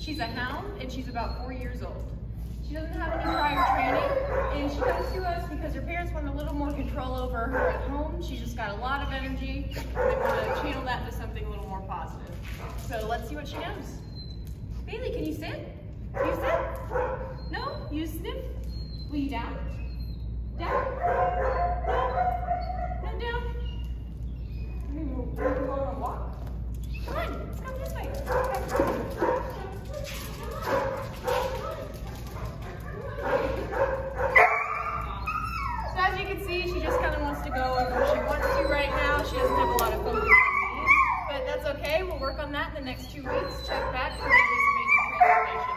She's a hound, and she's about 4 years old. She doesn't have any prior training, and she comes to us because her parents want a little more control over her at home. She's just got a lot of energy, and they want to channel that into something a little more positive. So let's see what she knows. Bailey, can you sit? Can you sit? No? You sniff? Will you down? Down? Down? No, down? Maybe we'll go on a walk. Come on, let's come this way. So as you can see, she just kind of wants to go where she wants to right now. She doesn't have a lot of focus on me, but that's okay. We'll work on that in the next 2 weeks. Check back for Bailey's amazing transformation.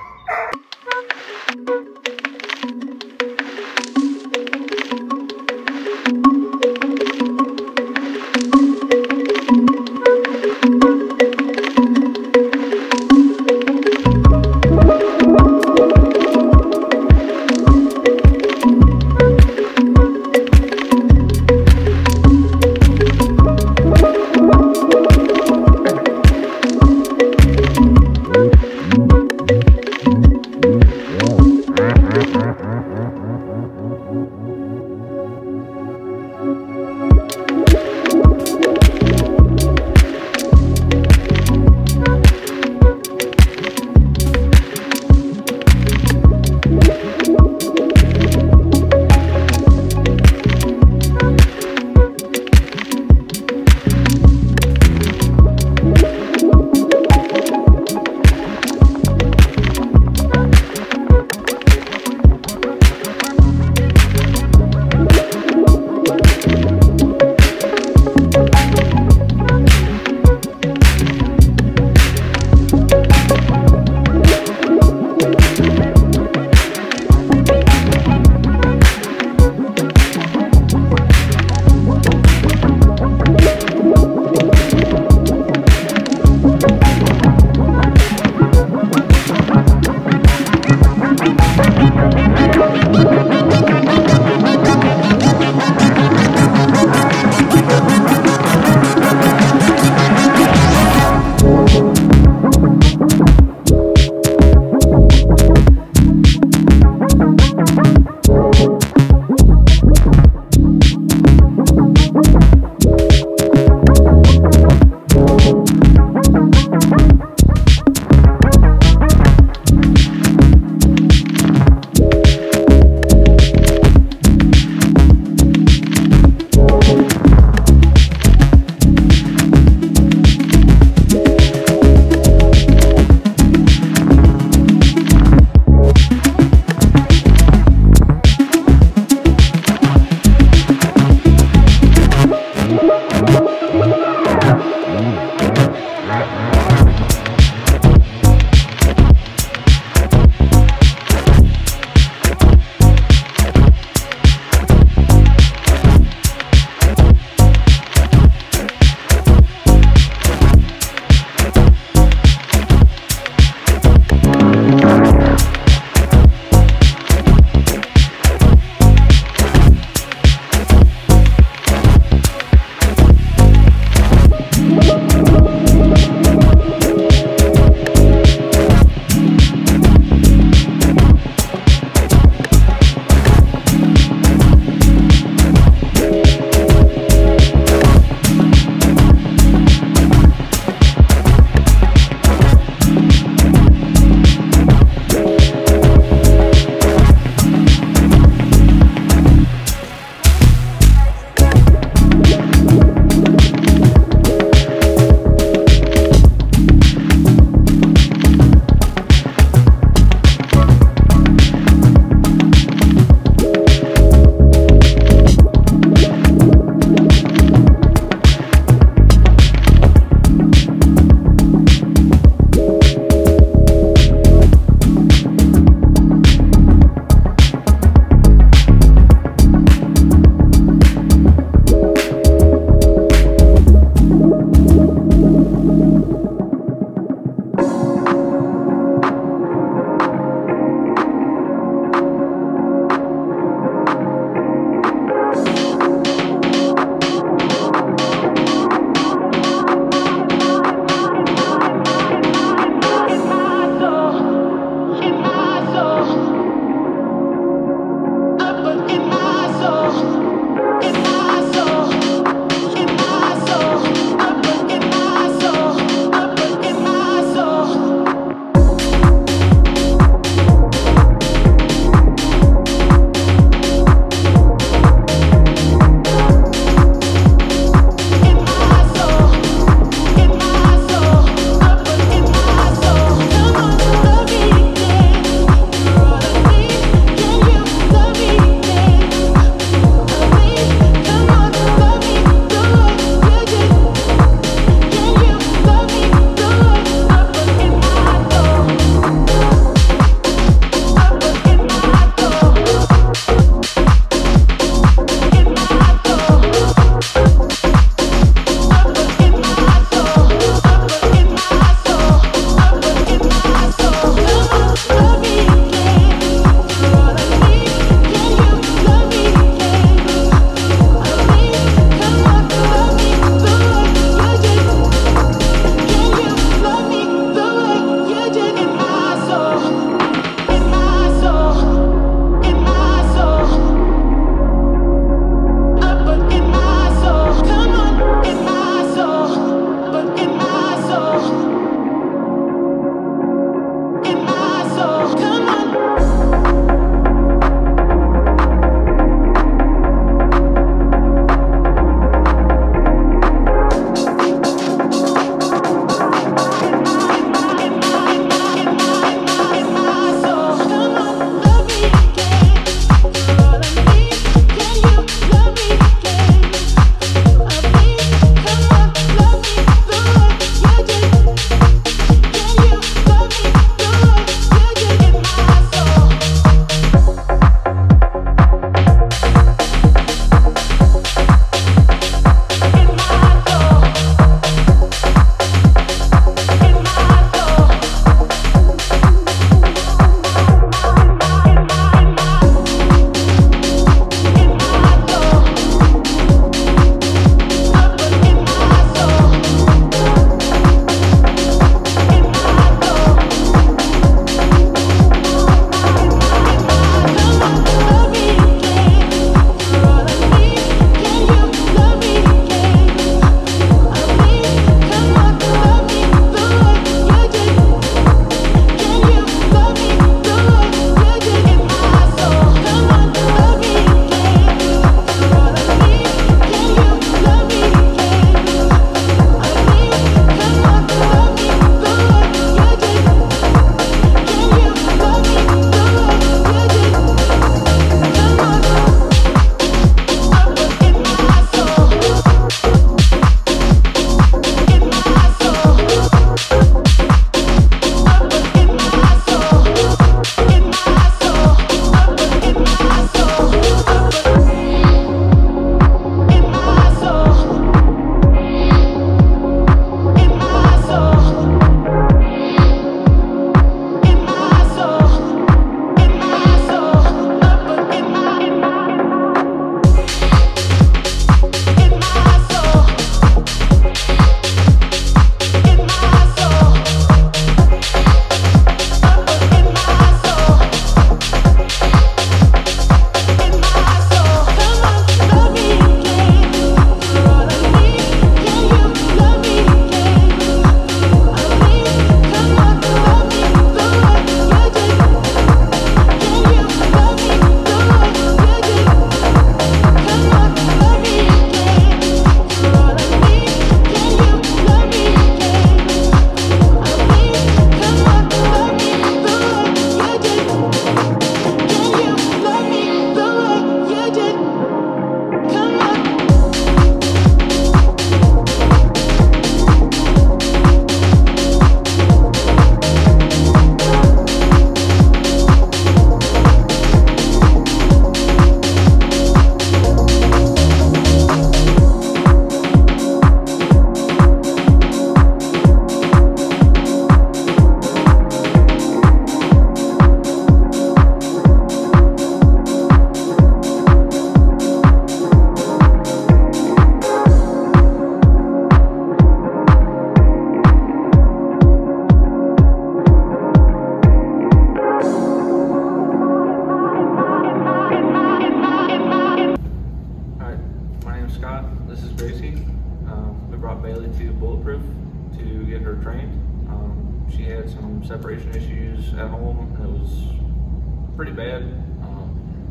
had some separation issues at home that was pretty bad,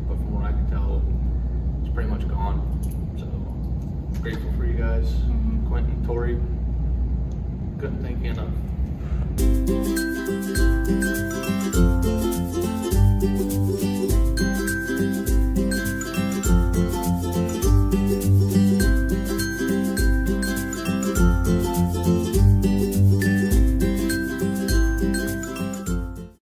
but from what I can tell, it's pretty much gone. So I'm grateful for you guys, Quentin, Tori. Couldn't thank you enough.